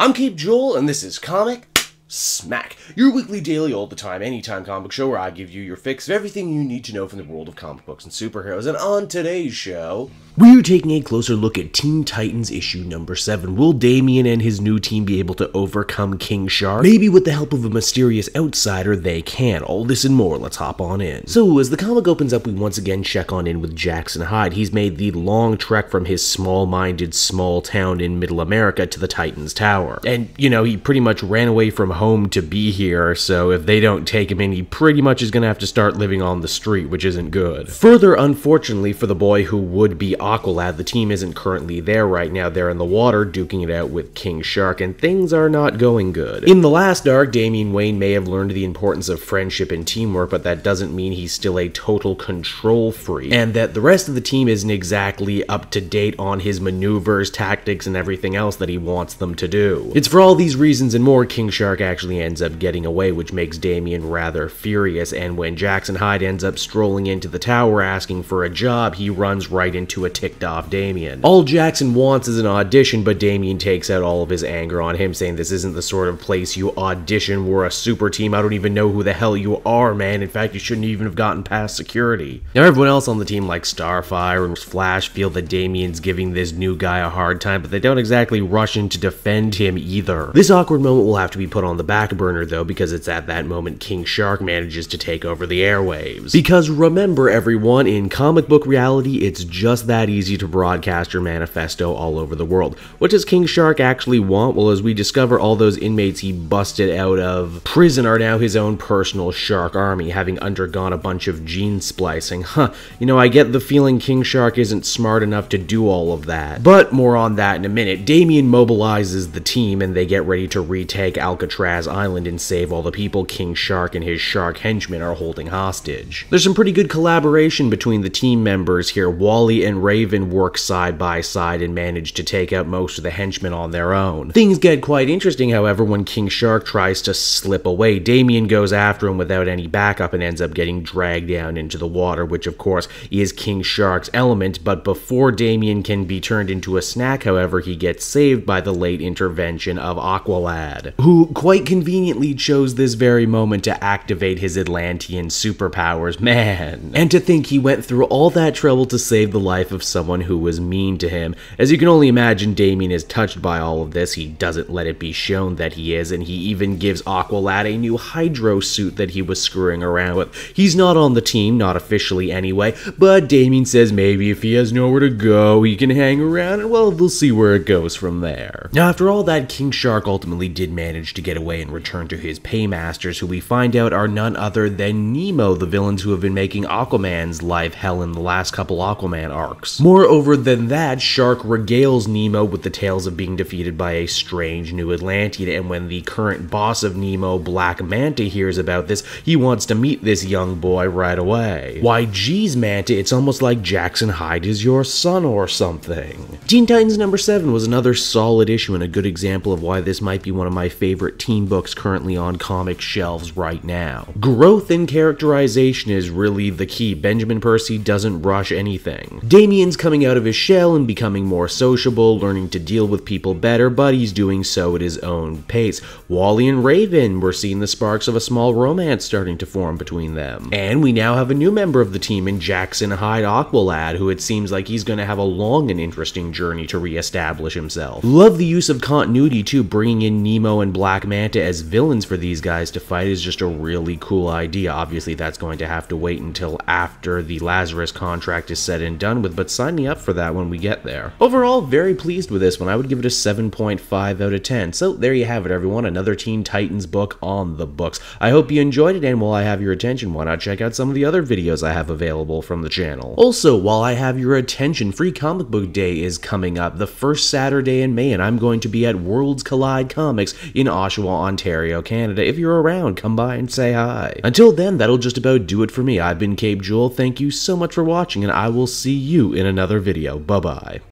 I'm Caped Joel, and this is Comic Smack, your weekly, daily, all the time, anytime comic show where I give you your fix of everything you need to know from the world of comic books and superheroes. And on today's show, we're taking a closer look at Teen Titans issue number 7. Will Damian and his new team be able to overcome King Shark? Maybe with the help of a mysterious outsider, they can. All this and more, let's hop on in. So, as the comic opens up, we once again check on in with Jackson Hyde. He's made the long trek from his small-minded small town in Middle America to the Titans Tower. And, you know, he pretty much ran away from home to be here, so if they don't take him in, he pretty much is gonna have to start living on the street, which isn't good. Further, unfortunately for the boy who would be Aqualad, the team isn't currently there right now. They're in the water, duking it out with King Shark, and things are not going good. In the last arc, Damian Wayne may have learned the importance of friendship and teamwork, but that doesn't mean he's still a total control freak, and that the rest of the team isn't exactly up to date on his maneuvers, tactics, and everything else that he wants them to do. It's for all these reasons and more, King Shark actually ends up getting away, which makes Damian rather furious, and when Jackson Hyde ends up strolling into the tower asking for a job, he runs right into a ticked off Damian. All Jackson wants is an audition, but Damian takes out all of his anger on him, saying this isn't the sort of place you audition. We're a super team. I don't even know who the hell you are, man. In fact, you shouldn't even have gotten past security. Now everyone else on the team, like Starfire and Flash, feel that Damian's giving this new guy a hard time, but they don't exactly rush in to defend him either. This awkward moment will have to be put on the back burner though, because it's at that moment King Shark manages to take over the airwaves. Because remember everyone, in comic book reality, it's just that easy to broadcast your manifesto all over the world. What does King Shark actually want? Well, as we discover, all those inmates he busted out of prison are now his own personal shark army, having undergone a bunch of gene splicing. You know, I get the feeling King Shark isn't smart enough to do all of that. But more on that in a minute. Damian mobilizes the team and they get ready to retake Alcatraz Island and save all the people King Shark and his shark henchmen are holding hostage. There's some pretty good collaboration between the team members here. Wally and Raven work side by side and manage to take out most of the henchmen on their own. Things get quite interesting, however, when King Shark tries to slip away. Damian goes after him without any backup and ends up getting dragged down into the water, which of course is King Shark's element, but before Damian can be turned into a snack, however, he gets saved by the late intervention of Aqualad, who quite conveniently chose this very moment to activate his Atlantean superpowers, man. And to think he went through all that trouble to save the life of someone who was mean to him. As you can only imagine, Damian is touched by all of this. He doesn't let it be shown that he is, and he even gives Aqualad a new hydro suit that he was screwing around with. He's not on the team, not officially anyway, but Damian says maybe if he has nowhere to go, he can hang around, and well, we'll see where it goes from there. Now, after all that, King Shark ultimately did manage to get away and return to his paymasters, who we find out are none other than Nemo, the villains who have been making Aquaman's life hell in the last couple Aquaman arcs. Moreover than that, Shark regales Nemo with the tales of being defeated by a strange new Atlantean, and when the current boss of Nemo, Black Manta, hears about this, he wants to meet this young boy right away. Why, geez, Manta, it's almost like Jackson Hyde is your son or something. Teen Titans number 7 was another solid issue and a good example of why this might be one of my favorite teen books currently on comic shelves right now. Growth and characterization is really the key. Benjamin Percy doesn't rush anything. Damian's coming out of his shell and becoming more sociable, learning to deal with people better, but he's doing so at his own pace. Wally and Raven, we're seeing the sparks of a small romance starting to form between them. And we now have a new member of the team in Jackson Hyde Aqualad, who it seems like he's going to have a long and interesting journey to re-establish himself. Love the use of continuity too, bringing in Nemo and Black Manta as villains for these guys to fight is just a really cool idea. Obviously, that's going to have to wait until after the Lazarus Contract is said and done with, but sign me up for that when we get there. Overall, very pleased with this one. I would give it a 7.5 out of 10. So there you have it, everyone. Another Teen Titans book on the books. I hope you enjoyed it, and while I have your attention, why not check out some of the other videos I have available from the channel. Also, while I have your attention, Free Comic Book Day is coming up the first Saturday in May, and I'm going to be at World's Collide Comics in Oshawa, Ontario, Canada. If you're around, come by and say hi. Until then, that'll just about do it for me. I've been Caped Joel. Thank you so much for watching, and I will see you in another video. Bye-bye.